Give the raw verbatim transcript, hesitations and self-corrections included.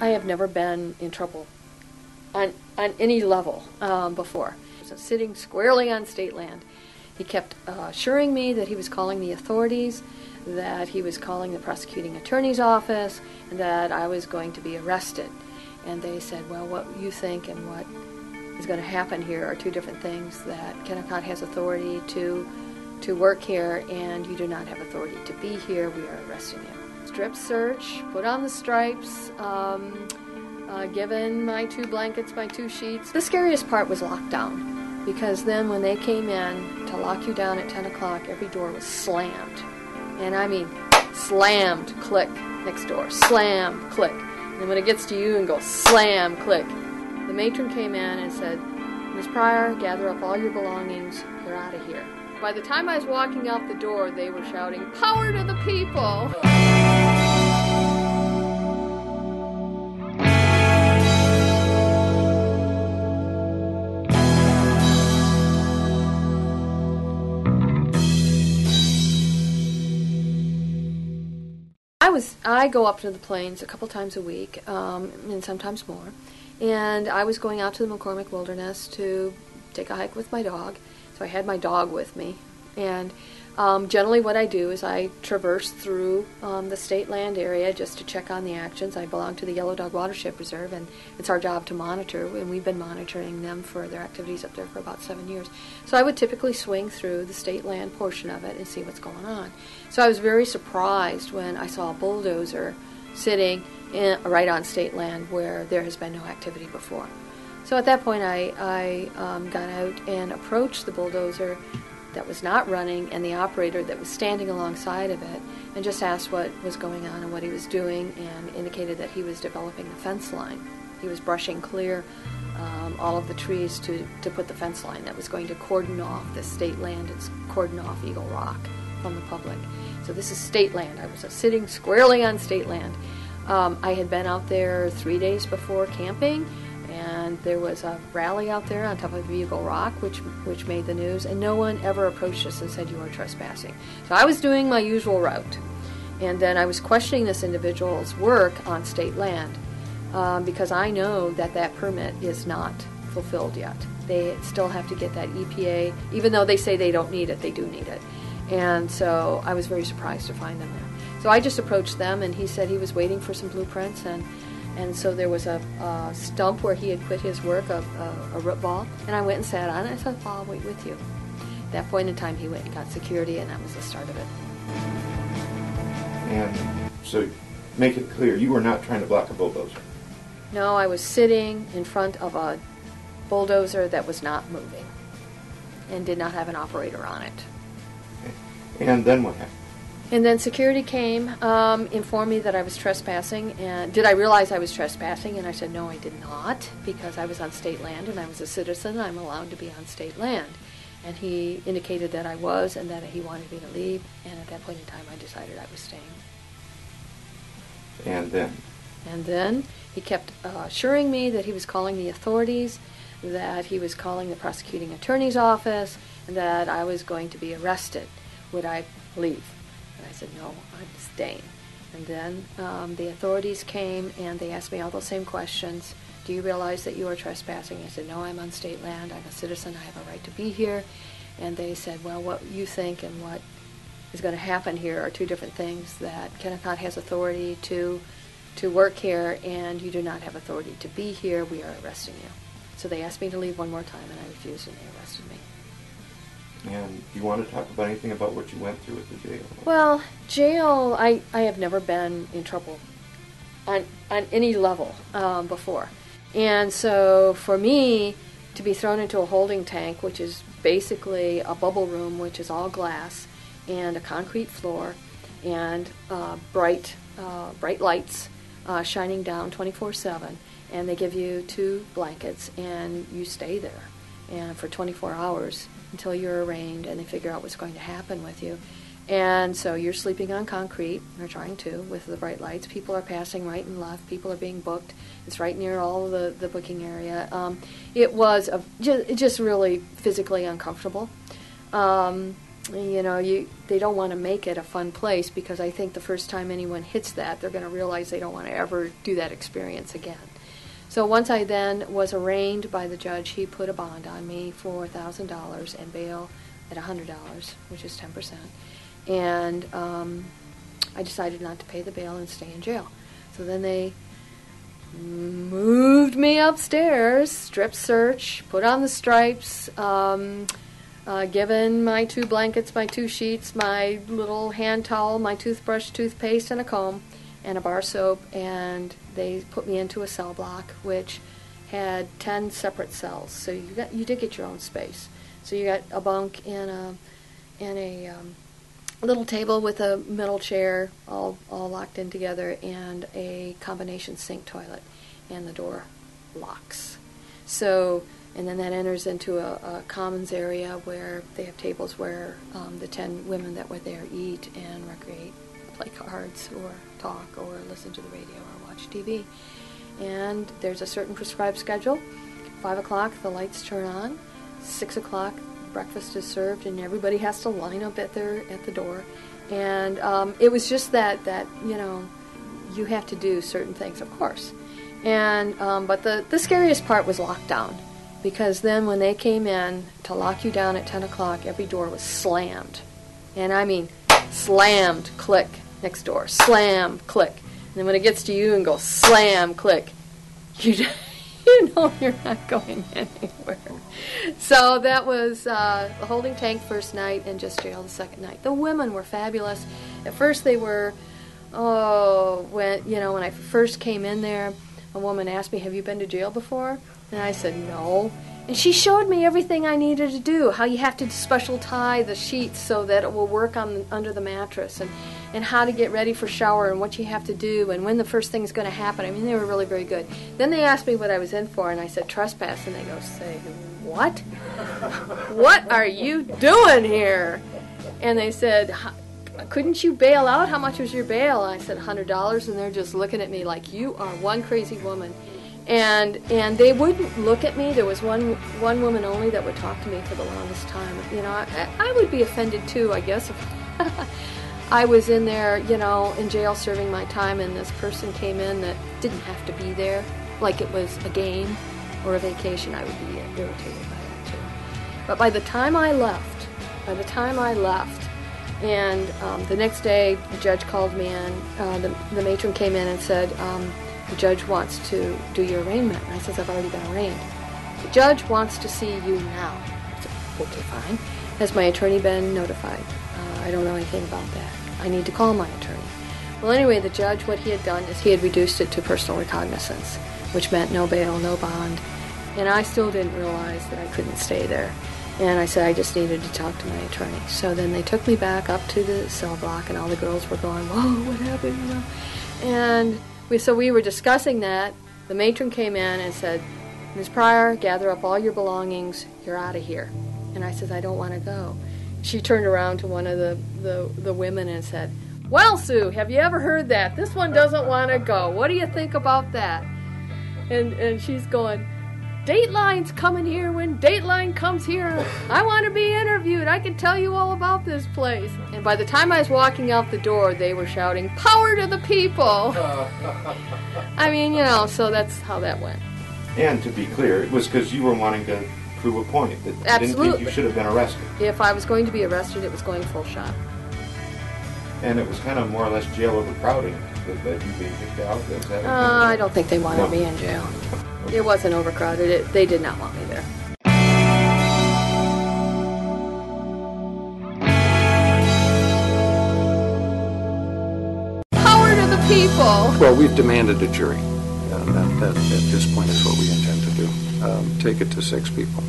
I have never been in trouble on, on any level um, before. So sitting squarely on state land, he kept uh, assuring me that he was calling the authorities, that he was calling the prosecuting attorney's office, and that I was going to be arrested. And they said, well, what you think and what is going to happen here are two different things, that Kennecott has authority to, to work here, and you do not have authority to be here. We are arresting you. Strip search, put on the stripes, um, uh, given my two blankets, my two sheets. The scariest part was lockdown, because then when they came in to lock you down at ten o'clock, every door was slammed. And I mean, slammed, click, next door, slam, click. And when it gets to you and goes slam, click. The matron came in and said, Miz Pryor, gather up all your belongings, you're out of here. By the time I was walking out the door, they were shouting, power to the people! I was, I go up to the plains a couple times a week, um, and sometimes more, and I was going out to the McCormick Wilderness to take a hike with my dog, so I had my dog with me. And um, generally what I do is I traverse through um, the state land area just to check on the actions. I belong to the Yellow Dog Watershed Reserve, and it's our job to monitor, and we've been monitoring them for their activities up there for about seven years. So I would typically swing through the state land portion of it and see what's going on. So I was very surprised when I saw a bulldozer sitting in, right on state land where there has been no activity before. So at that point I, I um, got out and approached the bulldozer that was not running and the operator that was standing alongside of it, and just asked what was going on and what he was doing, and indicated that he was developing the fence line. He was brushing clear um, all of the trees to, to put the fence line that was going to cordon off the state land and cordon off Eagle Rock from the public. So this is state land. I was sitting squarely on state land. Um, I had been out there three days before camping, and there was a rally out there on top of Eagle Rock, which which made the news, and no one ever approached us and said you are trespassing. So I was doing my usual route, and then I was questioning this individual's work on state land um, because I know that that permit is not fulfilled yet. They still have to get that E P A, even though they say they don't need it, they do need it. And so I was very surprised to find them there. So I just approached them, and he said he was waiting for some blueprints, and And so there was a, a stump where he had put his work, a, a, a root ball, and I went and sat on it, and I said, well, I'll wait with you. At that point in time, he went and got security, and that was the start of it. And so make it clear, you were not trying to block a bulldozer? No, I was sitting in front of a bulldozer that was not moving and did not have an operator on it. Okay. And then what happened? And then security came, um, informed me that I was trespassing, and did I realize I was trespassing? And I said, no, I did not, because I was on state land, and I was a citizen, I'm allowed to be on state land. And he indicated that I was, and that he wanted me to leave, and at that point in time I decided I was staying. And then? And then he kept uh, assuring me that he was calling the authorities, that he was calling the prosecuting attorney's office, and that I was going to be arrested. Would I leave? And I said, no, I'm staying. And then um, the authorities came, and they asked me all those same questions. Do you realize that you are trespassing? I said, no, I'm on state land. I'm a citizen. I have a right to be here. And they said, well, what you think and what is going to happen here are two different things, that Kennecott has authority to, to work here, and you do not have authority to be here. We are arresting you. So they asked me to leave one more time, and I refused, and they arrested me. And do you want to talk about anything about what you went through at the jail? Well, jail, I, I have never been in trouble on, on any level um, before. And so for me to be thrown into a holding tank, which is basically a bubble room, which is all glass, and a concrete floor, and uh, bright, uh, bright lights uh, shining down twenty-four seven, and they give you two blankets, and you stay there and for twenty-four hours until you're arraigned and they figure out what's going to happen with you. And so you're sleeping on concrete, or trying to, with the bright lights. People are passing right and left. People are being booked. It's right near all the, the booking area. Um, it was a, just, just really physically uncomfortable. Um, you know, you they don't want to make it a fun place, because I think the first time anyone hits that, they're going to realize they don't want to ever do that experience again. So once I then was arraigned by the judge, he put a bond on me for one thousand dollars and bail at one hundred dollars, which is ten percent. And um, I decided not to pay the bail and stay in jail. So then they moved me upstairs, strip search, put on the stripes, um, uh, given my two blankets, my two sheets, my little hand towel, my toothbrush, toothpaste, and a comb, and a bar soap, and they put me into a cell block, which had ten separate cells. So you got, you did get your own space. So you got a bunk and a and a um, little table with a metal chair, all all locked in together, and a combination sink toilet, and the door locks. So, and then that enters into a, a commons area where they have tables where um, the ten women that were there eat and recreate, play cards or talk or listen to the radio or watch T V. And there's a certain prescribed schedule. Five o'clock the lights turn on, six o'clock breakfast is served, and everybody has to line up at their at the door. And um, it was just that that you know, you have to do certain things, of course. And um, but the the scariest part was lockdown, because then when they came in to lock you down at ten o'clock, every door was slammed, and I mean slammed, click, next door, slam, click, and then when it gets to you and goes slam, click, you you know you're not going anywhere. So that was uh, a holding tank first night and just jail the second night. The women were fabulous. At first they were, oh, when you know when I first came in there, a woman asked me, "Have you been to jail before?" And I said, "No." And she showed me everything I needed to do, how you have to special tie the sheets so that it will work on the, under the mattress, and, and how to get ready for shower and what you have to do and when the first thing is going to happen. I mean, they were really very good. Then they asked me what I was in for, and I said, "Trespass." And they go, "Say what? What are you doing here?" And they said, "Couldn't you bail out? How much was your bail?" I said, one hundred dollars. And they're just looking at me like, "You are one crazy woman." And and they wouldn't look at me. There was one one woman only that would talk to me for the longest time. You know, I, I would be offended too, I guess, if I was in there, you know, in jail serving my time, and this person came in that didn't have to be there, like it was a game or a vacation. I would be irritated by that too. But by the time I left, by the time I left, and um, the next day the judge called me in. Uh, the, the matron came in and said, Um, "The judge wants to do your arraignment." And I says, "I've already been arraigned." "The judge wants to see you now." I said, "Okay, fine. Has my attorney been notified?" Uh, "I don't know anything about that. I need to call my attorney." Well, anyway, the judge, what he had done is he had reduced it to personal recognizance, which meant no bail, no bond. And I still didn't realize that I couldn't stay there. And I said I just needed to talk to my attorney. So then they took me back up to the cell block, and all the girls were going, "Whoa, what happened?" You know? And We, so we were discussing that. The matron came in and said, "Miz Pryor, gather up all your belongings. You're out of here." And I said, "I don't want to go." She turned around to one of the, the, the women and said, "Well, Sue, have you ever heard that? This one doesn't want to go. What do you think about that?" And, and she's going, "Dateline's coming here. When Dateline comes here, I want to be interviewed. I can tell you all about this place." And by the time I was walking out the door, they were shouting, "Power to the people!" I mean, you know, so that's how that went. And to be clear, it was because you were wanting to prove a point that you didn't think you should have been arrested. If I was going to be arrested, it was going full shot. And it was kind of more or less jail overcrowding, that, that you being kicked out. That that uh, I don't think they wanted no. me in jail. It wasn't overcrowded. It, they did not want me there. Power to the people! Well, we've demanded a jury. Uh, that, that, at this point, is what we intend to do. Um, take it to six people.